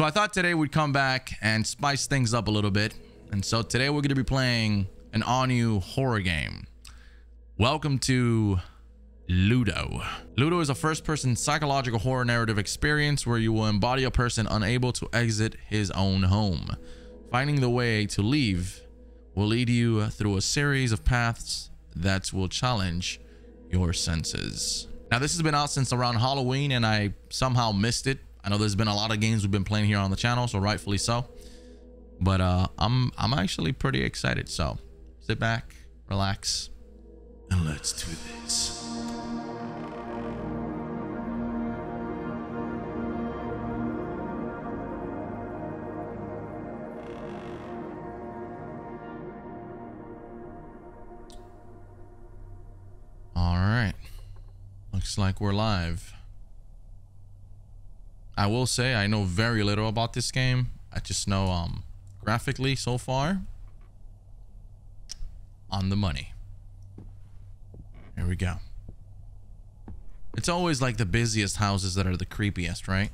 So I thought today we'd come back and spice things up a little bit. And so today we're going to be playing an all-new horror game. Welcome to Luto. Luto is a first-person psychological horror narrative experience where you will embody a person unable to exit his own home. Finding the way to leave will lead you through a series of paths that will challenge your senses. Now, this has been out since around Halloween, and I somehow missed it. I know there's been a lot of games we've been playing here on the channel, so rightfully so. But I'm actually pretty excited. So sit back, relax, and let's do this. All right, looks like we're live. I will say I know very little about this game. I just know graphically so far, on the money. Here we go. It's always like the busiest houses that are the creepiest, right?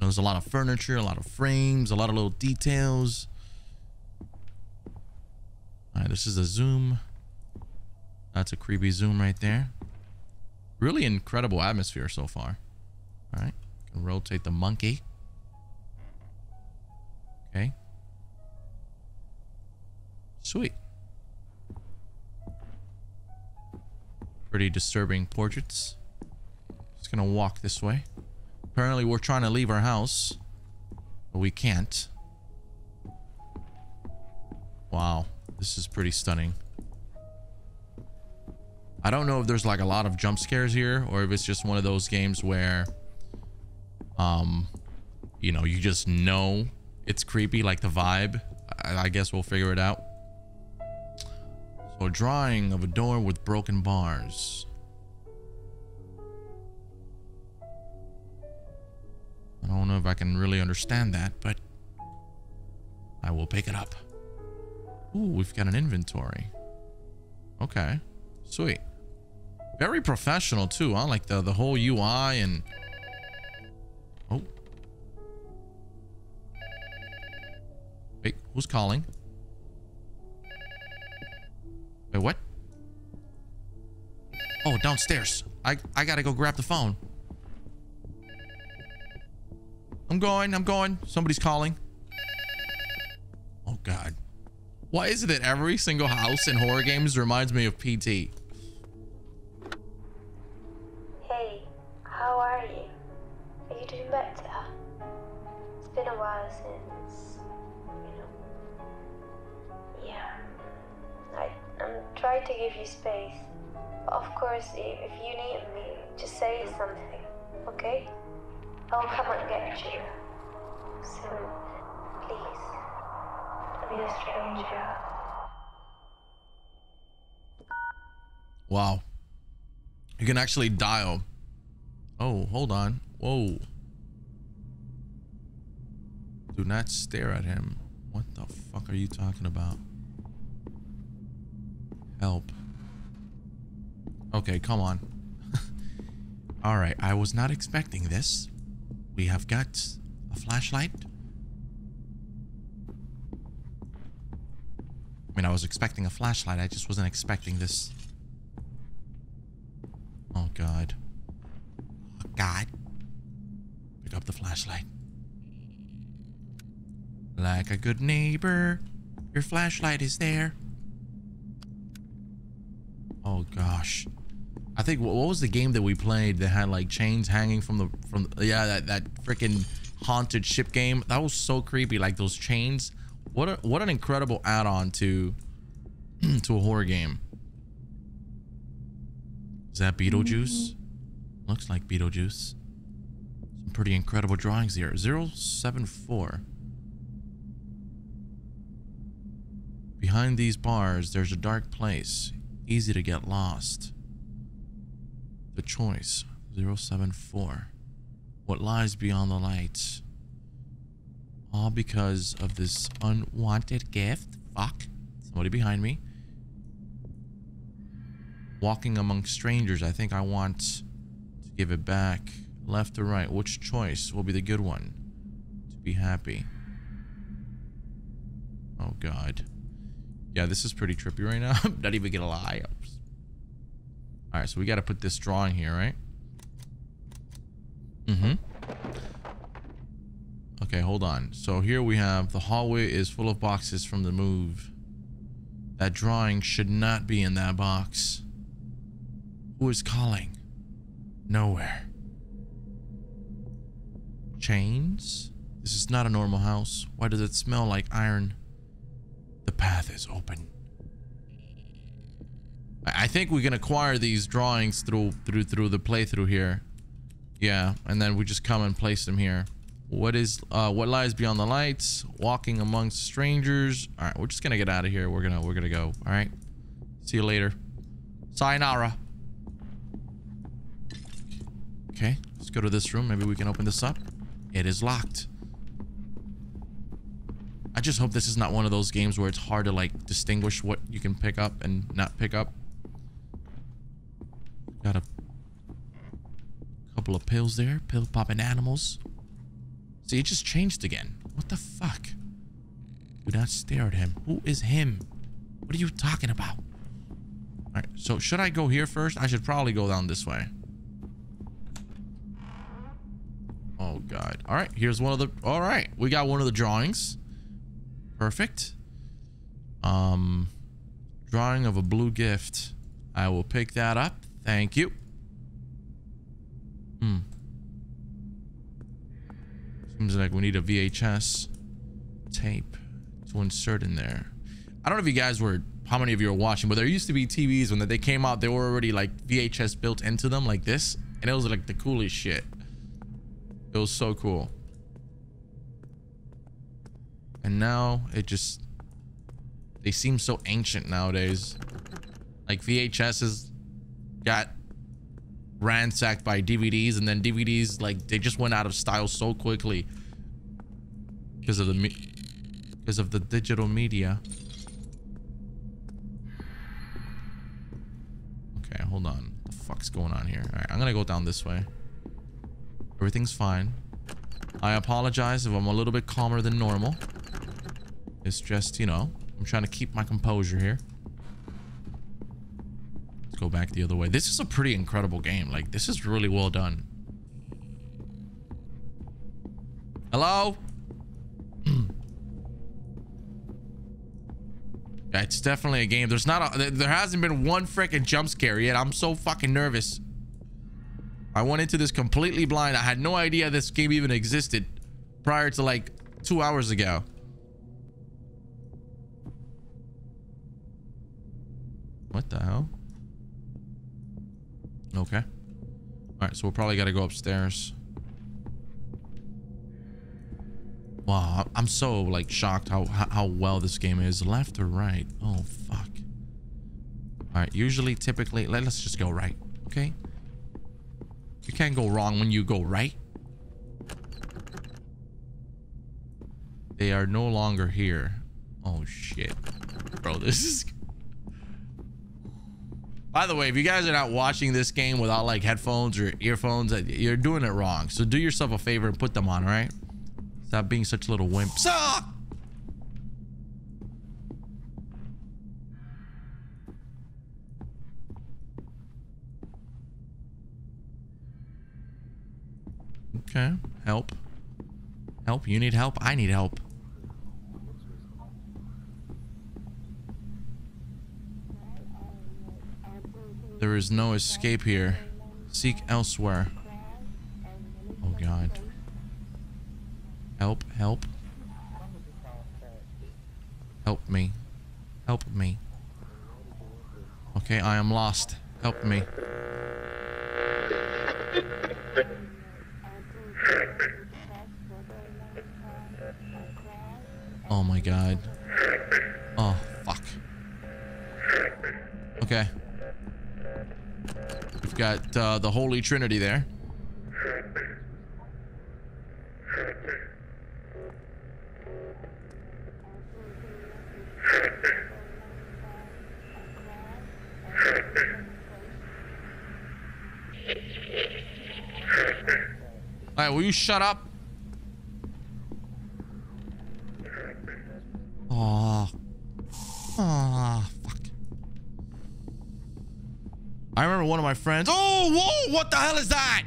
There's a lot of furniture, a lot of frames, a lot of little details. All right, this is a zoom. That's a creepy zoom right there. Really incredible atmosphere so far. All right, can rotate the monkey. Okay. Sweet. Pretty disturbing portraits. Just gonna walk this way. Apparently we're trying to leave our house, but we can't. Wow, this is pretty stunning. I don't know if there's like a lot of jump scares here, or if it's just one of those games where you know, you just know it's creepy, like the vibe. I guess we'll figure it out. So, a drawing of a door with broken bars. I don't know if I can really understand that, but I will pick it up. Ooh, we've got an inventory. Okay, sweet. Very professional too, huh? Like the whole UI and... Oh. Wait, who's calling? Wait, what? Oh, downstairs. I gotta go grab the phone. I'm going. Somebody's calling. Oh, God. Why is it that every single house in horror games reminds me of PT? Hey, how are you? Are you doing better? It's been a while since, you know. Yeah. I'm trying to give you space. Of course, if you need me, just say something, okay? I'll come and get you. So, please, don't be a stranger. Wow. You can actually dial. Oh, hold on. Whoa. Do not stare at him. What the fuck are you talking about? Help. Okay, come on. All right, I was not expecting this. We have got a flashlight. I mean, I was expecting a flashlight. I just wasn't expecting this. Oh, God. Oh, God. Pick up the flashlight. Like a good neighbor, your flashlight is there. Oh gosh, I think what was the game that we played that had like chains hanging from the yeah, that freaking haunted ship game? That was so creepy, like those chains. What an incredible add-on to a horror game. Is that Beetlejuice? Looks like Beetlejuice. Some pretty incredible drawings here. 074. Behind these bars, there's a dark place. Easy to get lost. The choice. 074. What lies beyond the lights? All because of this unwanted gift. Fuck. Somebody behind me. Walking among strangers. I think I want to give it back. Left or right. Which choice will be the good one? To be happy. Oh, God. Yeah, this is pretty trippy right now. I'm not even gonna lie. All right, so we got to put this drawing here, right? Okay, hold on. So here we have the hallway is full of boxes from the move. That drawing should not be in that box. Who is calling? Nowhere. Chains? This is not a normal house. Why does it smell like iron? The path is open. I think we can acquire these drawings through the playthrough here. Yeah, and then we just come and place them here. What lies beyond the lights? Walking amongst strangers. All right, we're just gonna get out of here. We're gonna go. All right, see you later. Sayonara. Okay, let's go to this room. Maybe we can open this up. It is locked. I just hope this is not one of those games where it's hard to like distinguish what you can pick up and not pick up. Got a couple of pills there. Pill popping animals. See, it just changed again. What the fuck? Do not stare at him. Who is him? What are you talking about? All right, so should I go here first? I should probably go down this way. Oh, God. All right, here's one of the... All right, we got one of the drawings. Perfect. Drawing of a blue gift. I will pick that up. Thank you. Seems like we need a VHS tape to insert in there. I don't know if you guys were, how many of you are watching, but there used to be TVs when they came out, they were already like VHS built into them like this. And it was like the coolest shit. It was so cool. And now it just, they seem so ancient nowadays. Like VHS's got ransacked by DVDs, and then DVDs, like, they just went out of style so quickly because of the digital media. Okay, hold on. What the fuck's going on here? All right, I'm gonna go down this way. Everything's fine. I apologize if I'm a little bit calmer than normal. It's just, you know, I'm trying to keep my composure here. Go back the other way. This is a pretty incredible game. Like, this is really well done. Hello? Yeah, it's definitely a game. There's not a... There hasn't been one freaking jump scare yet. I'm so fucking nervous. I went into this completely blind. I had no idea this game even existed prior to, like, 2 hours ago. What the hell? Okay. All right, so we'll probably got to go upstairs. Wow, I'm so like shocked how well this game is. Left or right? Oh, fuck. All right, usually, typically, let's just go right, okay? You can't go wrong when you go right. They are no longer here. Oh, shit. Bro, this is... By the way, if you guys are not watching this game without like headphones or earphones, you're doing it wrong. So do yourself a favor and put them on, all right? Stop being such little wimps. Ah! Okay, help. Help, you need help, I need help. There is no escape here. Seek elsewhere. Oh, God. Help, help. Help me. Help me. Okay, I am lost. Help me. Oh, my God. Oh, fuck. Okay. We've got the Holy Trinity there. All right, will you shut up? Oh. Oh, fuck. I remember one of my friends. Oh, whoa, what the hell is that?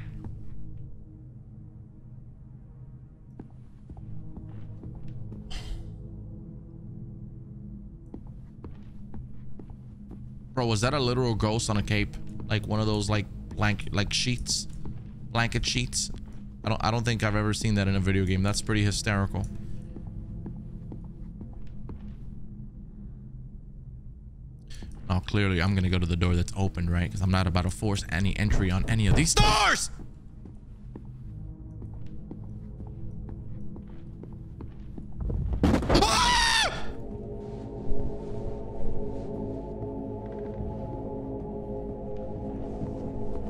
Bro, was that a literal ghost on a cape? Like one of those like blanket sheets? I don't think I've ever seen that in a video game. That's pretty hysterical. Now, clearly, I'm going to go to the door that's open, right? Because I'm not about to force any entry on any of these doors! Ah!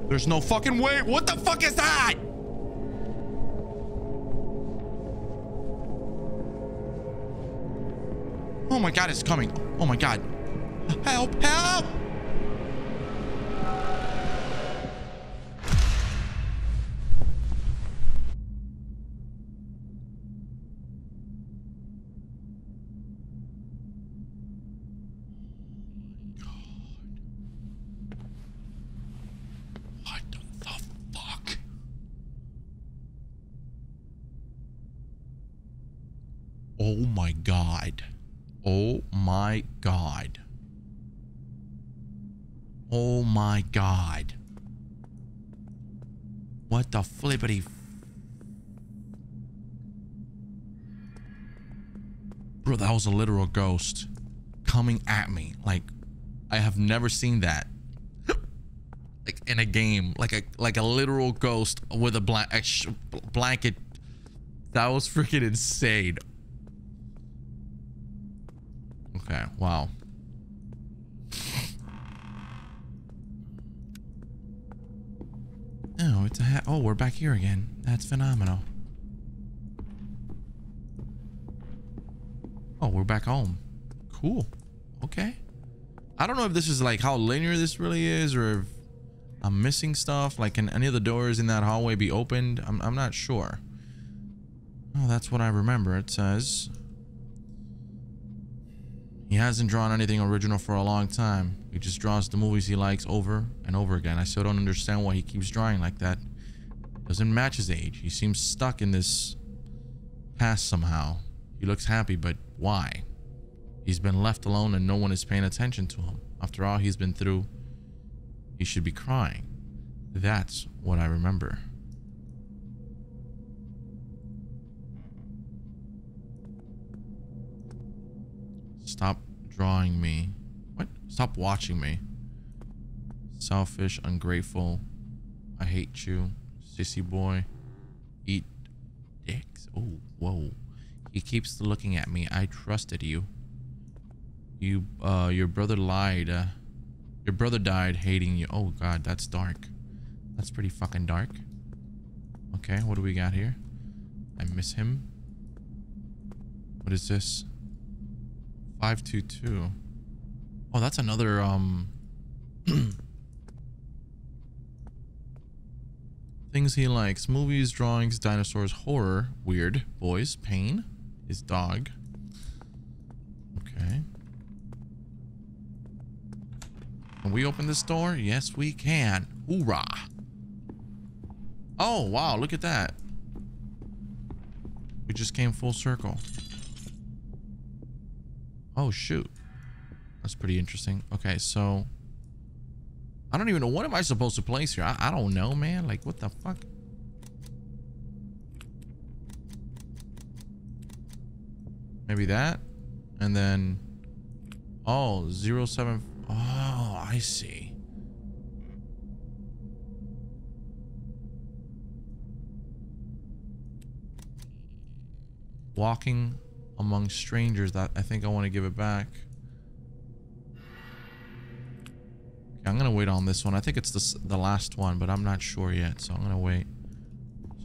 There's no fucking way. What the fuck is that? Oh my God, it's coming. Oh my God. Help! Help! What the fuck? Oh my God. Oh my God. Oh my God. What the flippity. Bro, that was a literal ghost coming at me. Like, I have never seen that. Like in a game, like a literal ghost with a blanket. That was freaking insane. Okay, wow. Oh, it's a hat. Oh, we're back here again. That's phenomenal. Oh, we're back home. Cool. Okay. I don't know if this is like how linear this really is or if I'm missing stuff. Like, can any of the doors in that hallway be opened? I'm not sure. Oh, that's what I remember. It says he hasn't drawn anything original for a long time. He just draws the movies he likes over and over again. I still don't understand why he keeps drawing like that. Doesn't match his age. He seems stuck in this past somehow. He looks happy, but why? He's been left alone and no one is paying attention to him. After all he's been through, he should be crying. That's what I remember. Stop drawing me. What? Stop watching me. Selfish, ungrateful. I hate you. Sissy boy. Eat dicks. Oh, whoa. He keeps looking at me. I trusted you. Your brother lied. Your brother died hating you. Oh, God, that's dark. That's pretty fucking dark. Okay, what do we got here? I miss him. What is this? 522. Oh, that's another things he likes: movies, drawings, dinosaurs, horror, weird boys, pain, his dog. Okay. Can we open this door? Yes, we can. Hoorah. Oh, wow, look at that. We just came full circle. Oh, shoot. That's pretty interesting. Okay, so I don't even know. What am I supposed to place here? I don't know, man. Like, what the fuck? Maybe that. And then, oh, 07. Oh, I see. Walking among strangers. That I think I want to give it back. Okay, I'm gonna wait on this one. I think it's the last one, but I'm not sure yet, so I'm gonna wait.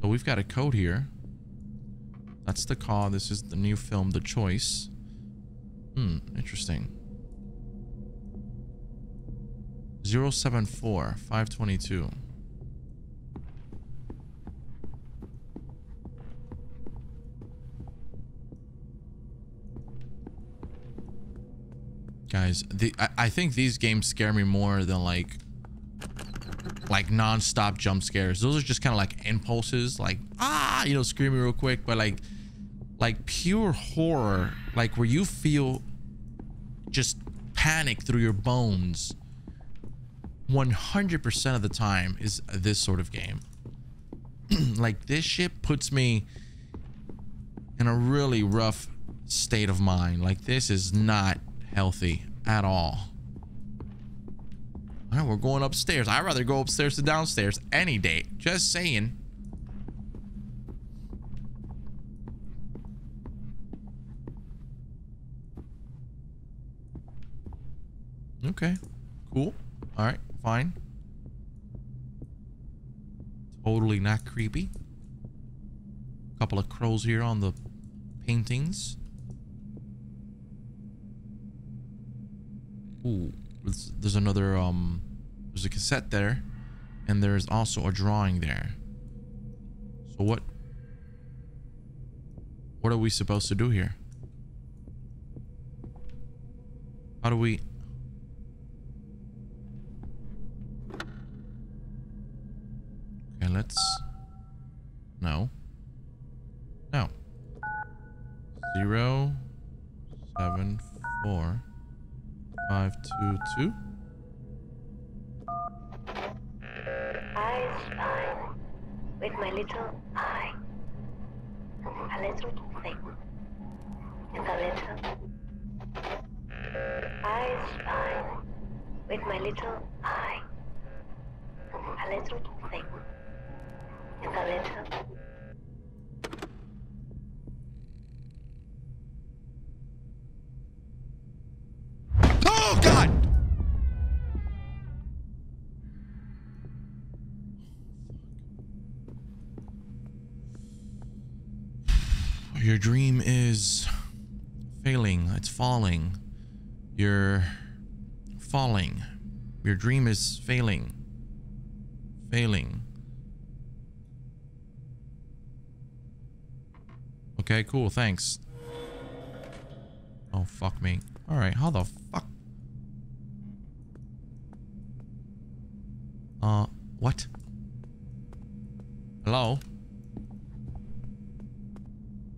So we've got a code here. That's the call. This is the new film, The Choice. Hmm, interesting. 074 522. Guys, I think these games scare me more than like non-stop jump scares. Those are just kind of like impulses, like ah, you know, screaming real quick. But like pure horror, like where you feel just panic through your bones 100% of the time is this sort of game. Like this shit puts me in a really rough state of mind. Like this is not healthy at all. All right, we're going upstairs. I'd rather go upstairs to downstairs any day. Just saying. Okay, cool. All right, fine. Totally not creepy. Couple of crows here on the paintings. Ooh, there's another, there's a cassette there, and there's also a drawing there. So what are we supposed to do here? How do we... Okay, let's... No. No. 0, 7, 4, 5, 2, 2. I spy with my little eye, a little thing, and a little. I spy with my little eye, a little thing, and a little. Your dream is failing. It's falling. You're falling. Your dream is failing. Failing. Okay, cool. Thanks. Oh, fuck me. All right. How the fuck? What? Hello?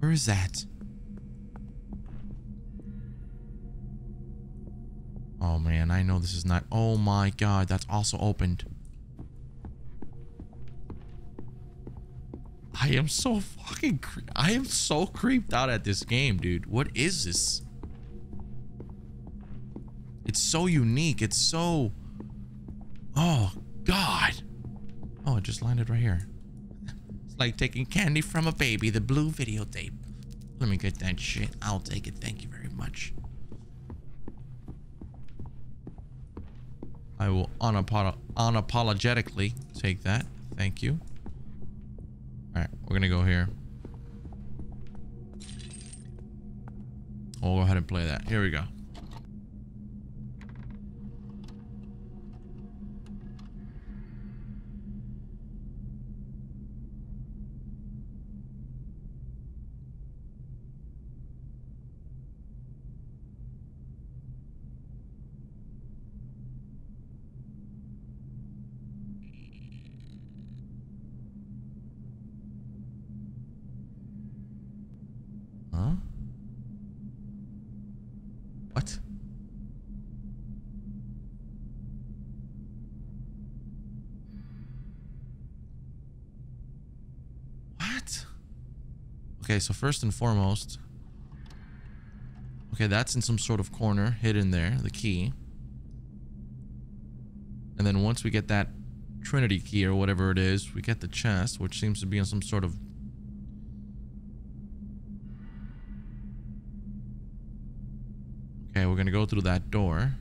Where is that? Oh man, I know this is not. Oh my god, that's also opened. I am so fucking creeped out at this game, dude. What is this? It's so unique. It's so... Oh god. Oh, it just landed right here. Like taking candy from a baby, the blue videotape. Let me get that shit. I'll take it. Thank you very much. I will unapologetically take that. Thank you. All right, we're gonna go here. We'll go ahead and play that. Here we go. Okay, so first and foremost, okay, that's in some sort of corner hidden there, the key. And then once we get that Trinity key or whatever it is, we get the chest, which seems to be in some sort of... Okay, we're gonna go through that door.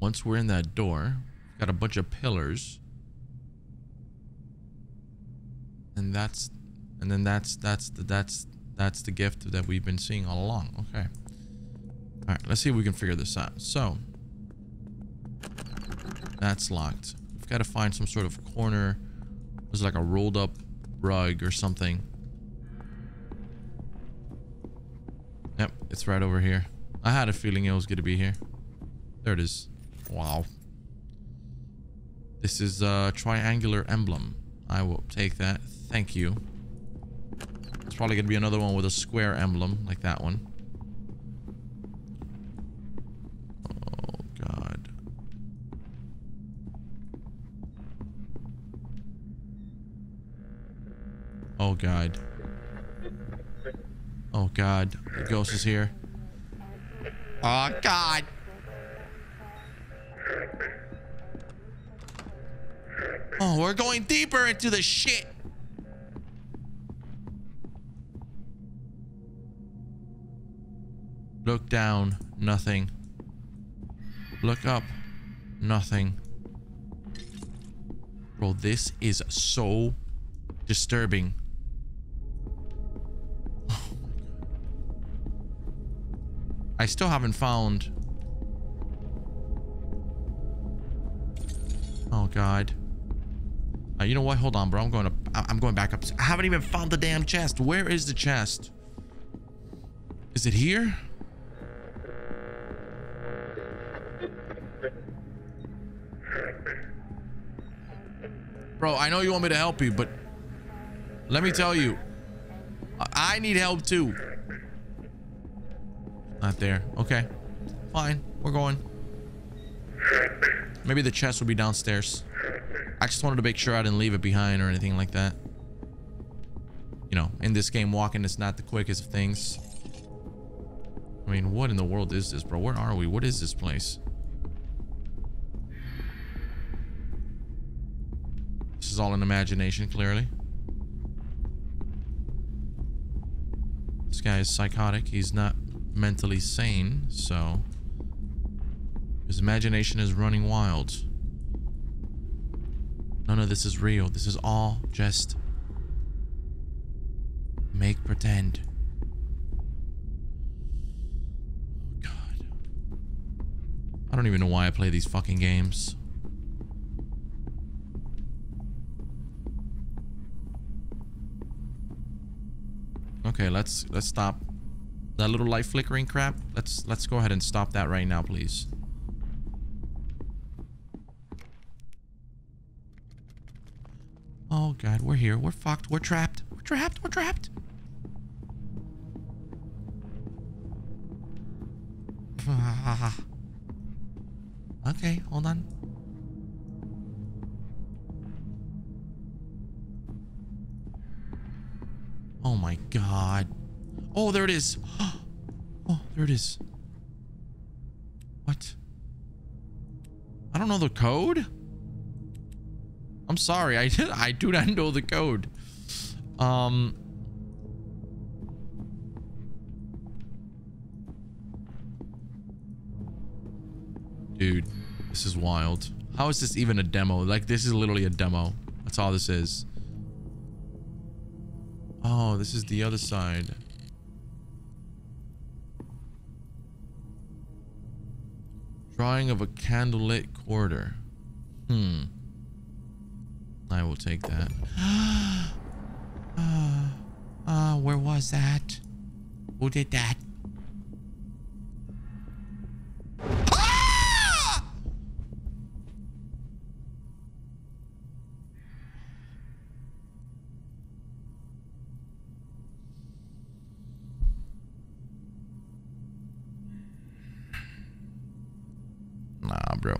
Once we're in that door, we've got a bunch of pillars. And that's the gift that we've been seeing all along. Okay. All right, let's see if we can figure this out. So that's locked. We've got to find some sort of corner. There's like a rolled up rug or something. Yep, it's right over here. I had a feeling it was gonna be here. There it is. Wow. This is a triangular emblem. I will take that. Thank you. It's probably gonna be another one with a square emblem, like that one. Oh god. Oh god. Oh god. The ghost is here. Oh god. Oh, we're going deeper into the shit. Look down, nothing. Look up, nothing. Bro, this is so disturbing. Oh my god. I still haven't found... Oh god. You know what? Hold on, bro. I'm going back up. I haven't even found the damn chest. Where is the chest? Is it here? Bro, I know you want me to help you, but let me tell you, I need help too. Not there. Okay, fine. We're going. Maybe the chest will be downstairs. I just wanted to make sure I didn't leave it behind or anything like that. You know, in this game, walking is not the quickest of things. I mean, what in the world is this, bro? Where are we? What is this place? This is all an imagination, clearly. This guy is psychotic. He's not mentally sane, so his imagination is running wild. None of this is real. This is all just make pretend. Oh god. I don't even know why I play these fucking games. Okay, let's stop that little light flickering crap. Let's go ahead and stop that right now, please. Oh god, we're here. We're fucked. We're trapped. We're trapped. We're trapped. Okay, hold on. Oh my god. Oh, there it is. Oh, there it is. What? I don't know the code. I'm sorry. I do not know the code. Dude, this is wild. How is this even a demo? Like, this is literally a demo. That's all this is. Oh, this is the other side. Drawing of a candlelit corridor. Hmm. I will take that. Where was that? Who did that? Ah! Nah, bro.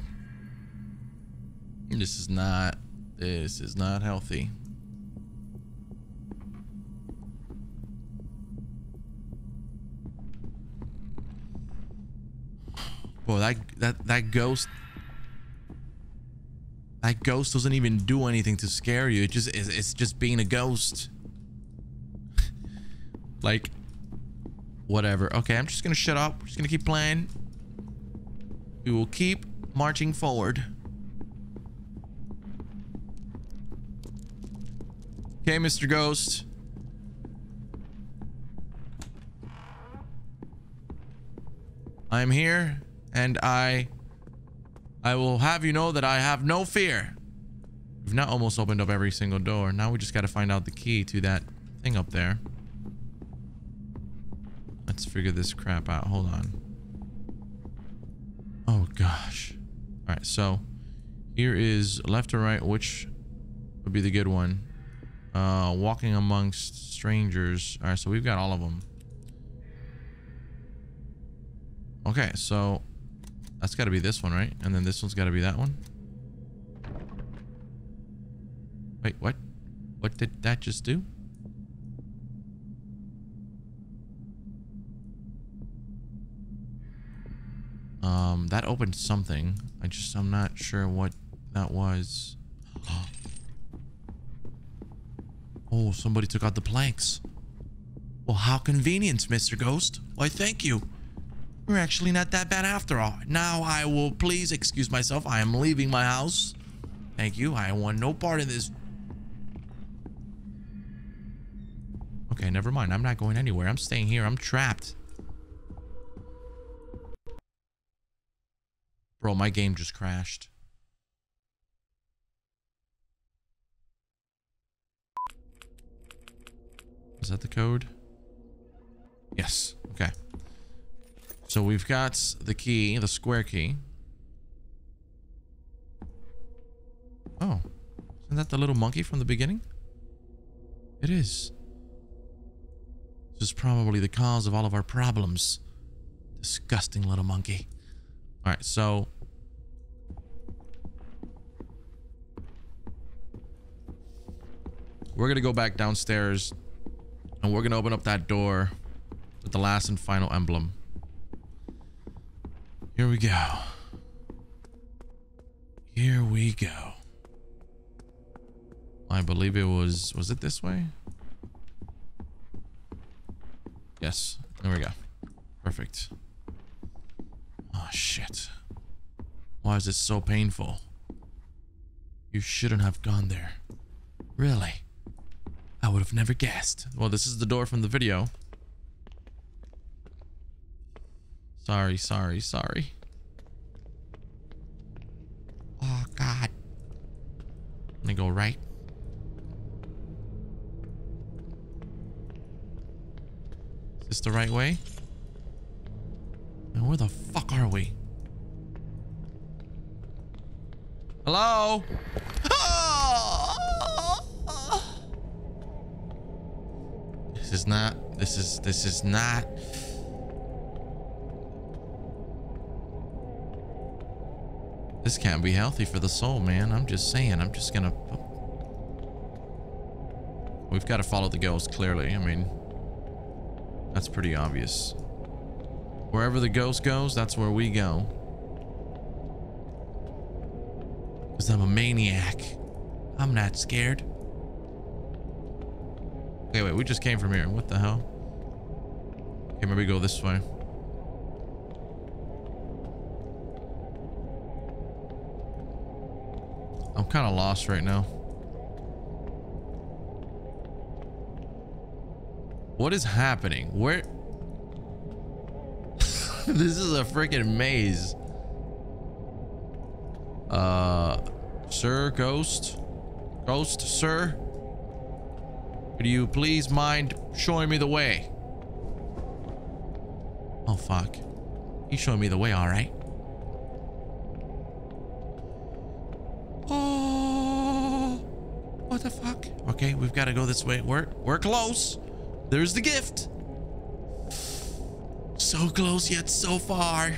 This is not healthy. Boy, that ghost doesn't even do anything to scare you. It's just being a ghost. Like, whatever. Okay, I'm just gonna shut up. We're just gonna keep playing. We will keep marching forward. Okay, Mr. Ghost. I'm here, and I will have you know that I have no fear. We've now almost opened up every single door. Now we just got to find out the key to that thing up there. Let's figure this crap out. Hold on. Oh gosh. All right, so here is left or right, which would be the good one? Walking amongst strangers. All right, so we've got all of them. Okay, so that's got to be this one, right? And then this one's got to be that one. Wait, what? What did that just do? That opened something. I'm not sure what that was. Oh, somebody took out the planks. Well, how convenient, Mr. Ghost. Why, thank you. We're actually not that bad after all. Now I will please excuse myself. I am leaving my house. Thank you. I want no part in this. Okay, never mind. I'm not going anywhere. I'm staying here. I'm trapped. Bro, my game just crashed. Is that the code? Yes. Okay. So we've got the key, the square key. Oh, isn't that the little monkey from the beginning? It is. This is probably the cause of all of our problems. Disgusting little monkey. All right, so we're gonna go back downstairs and we're gonna open up that door with the last and final emblem. Here we go. Here we go. I believe it was it this way? Yes, there we go. Perfect. Oh shit. Why is this so painful? You shouldn't have gone there. Really? I would have never guessed. Well, this is the door from the video. Sorry, sorry, sorry. Oh God. Let me go right. Is this the right way? And where the fuck are we? Hello? This is not. This can't be healthy for the soul, man. I'm just saying. I'm just gonna. We've got to follow the ghost, clearly. I mean, that's pretty obvious. Wherever the ghost goes, that's where we go. Because I'm a maniac. I'm not scared. Okay, wait. We just came from here. What the hell? Okay, maybe go this way. I'm kind of lost right now. What is happening? Where? This is a freaking maze. Sir, ghost? Ghost, sir? Could you please mind showing me the way? Oh, fuck. He's showing me the way, all right. What the fuck? Okay, we've got to go this way. We're close. There's the gift. So close yet so far.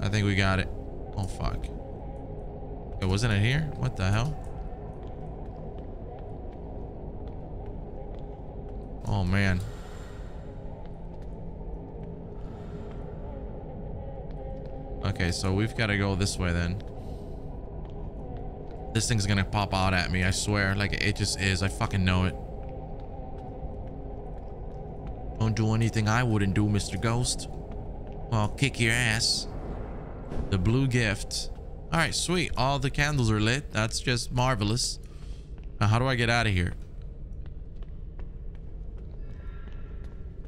I think we got it. Oh fuck. It wasn't it here? What the hell? Oh man. Okay, so we've got to go this way then. This thing's gonna pop out at me, I swear. Like, it just is. I fucking know it. Don't do anything I wouldn't do, Mr. Ghost. Well, I'll kick your ass. The blue gift. Alright, sweet. All the candles are lit. That's just marvelous. Now, how do I get out of here?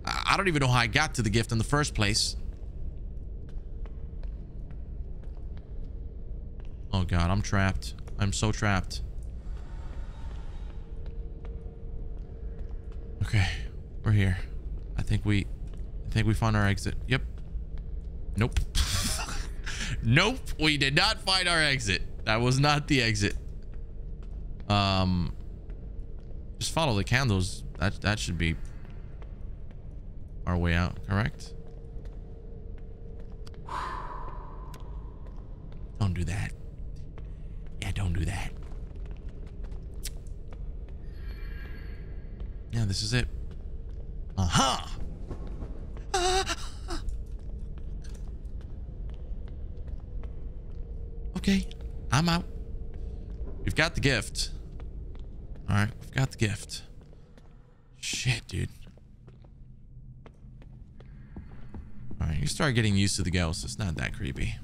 I don't even know how I got to the gift in the first place. Oh, God. I'm trapped. I'm so trapped. Okay, we're here. I think we found our exit. Yep. Nope. Nope, we did not find our exit. That was not the exit. Just follow the candles. That should be our way out, correct? Don't do that. Yeah, don't do that. Yeah, this is it. Uh-huh. Okay, I'm out. We've got the gift. All right, we've got the gift. Shit, dude. All right, you start getting used to the ghost. It's not that creepy.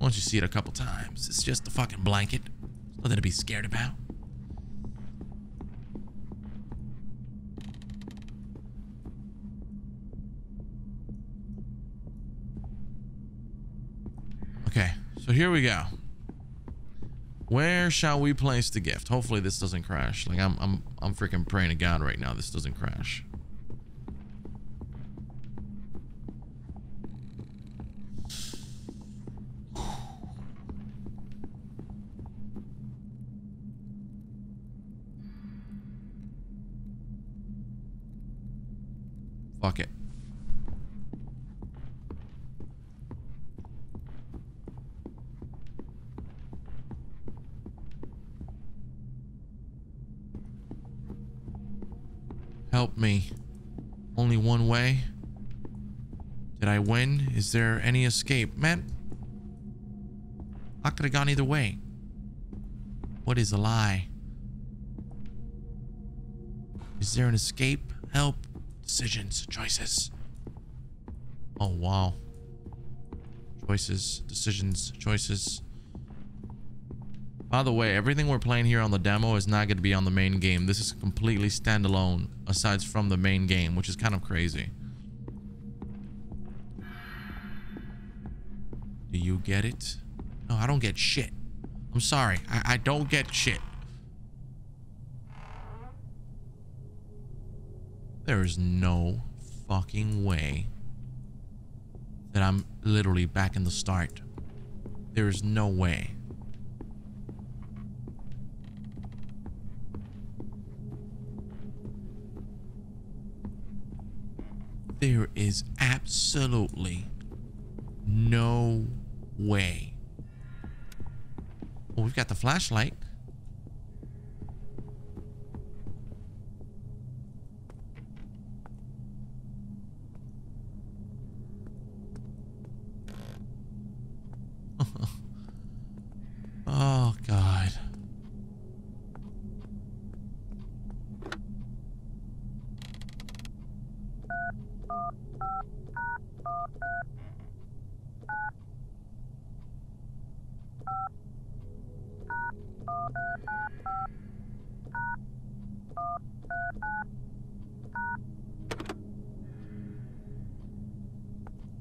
Once you see it a couple times, it's just a fucking blanket. There's nothing to be scared about. Okay, so here we go. Where shall we place the gift? Hopefully this doesn't crash. Like I'm freaking praying to God right now this doesn't crash. Fuck it. Help me. Only one way. Did I win? Is there any escape? Man, I could have gone either way. What is a lie? Is there an escape? Help. Decisions. Choices. Oh, wow. Choices. Decisions. Choices. By the way, everything we're playing here on the demo is not going to be on the main game. This is completely standalone, aside from the main game, which is kind of crazy. Do you get it? No, I don't get shit. I'm sorry. I don't get shit. There is no fucking way that I'm literally back in the start. There is no way. There is absolutely no way. Well, we've got the flashlight. Oh, God.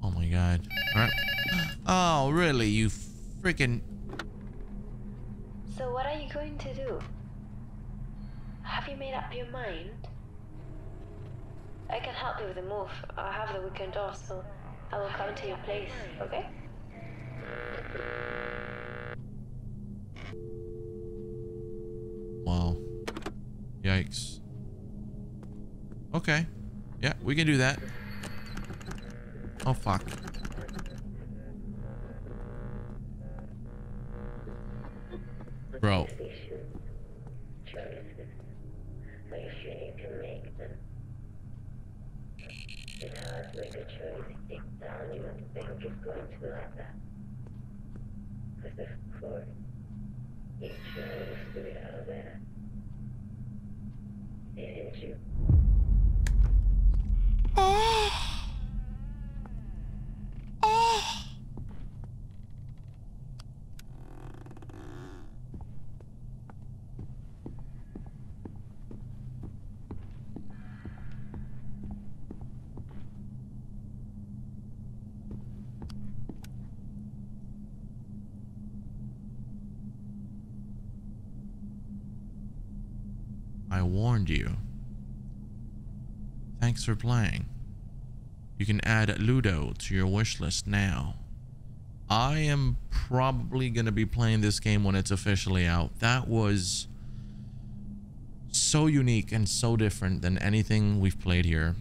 Oh my God. All right. Oh, really? You freaking... So what are you going to do? Have you made up your mind? I can help you with the move. I have the weekend off, so I will come to your place, okay? Wow. Yikes. Okay. Yeah, we can do that. Oh, fuck. Bro. Oh. Oh. I warned you. Thanks for playing. You can add Luto to your wish list now. I am probably going to be playing this game when it's officially out. That was so unique and so different than anything we've played here.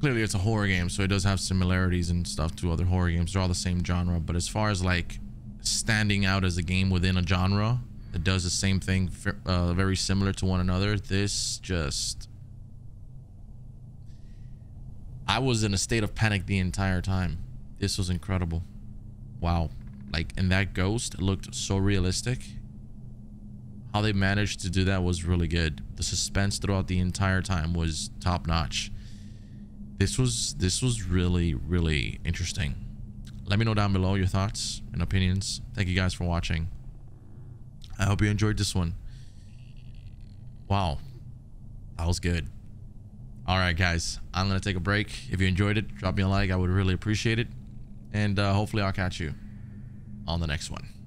Clearly, it's a horror game, so it does have similarities and stuff to other horror games. They're all the same genre, but as far as like standing out as a game within a genre that does the same thing, very similar to one another, this just... I was in a state of panic the entire time. This was incredible. Wow. Like, and that ghost looked so realistic. How they managed to do that was really good. The suspense throughout the entire time was top notch. This was really, really interesting. Let me know down below your thoughts and opinions. Thank you guys for watching. I hope you enjoyed this one. Wow. That was good. Alright guys, I'm gonna take a break. If you enjoyed it, drop me a like. I would really appreciate it. And hopefully I'll catch you on the next one.